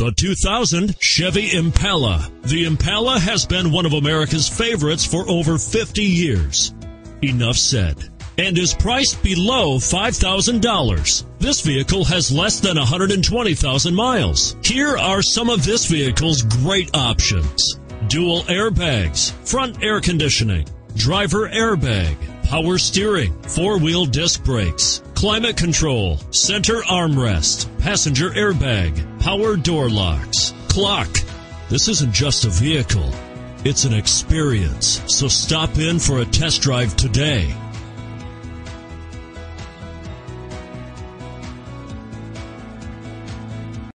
The 2000 Chevy Impala. The Impala has been one of America's favorites for over 50 years. Enough said. And is priced below $5,000. This vehicle has less than 120,000 miles. Here are some of this vehicle's great options. Dual airbags, front air conditioning, driver airbag, power steering, four-wheel disc brakes, climate control, center armrest, passenger airbag, power door locks, clock. This isn't just a vehicle, it's an experience. So stop in for a test drive today.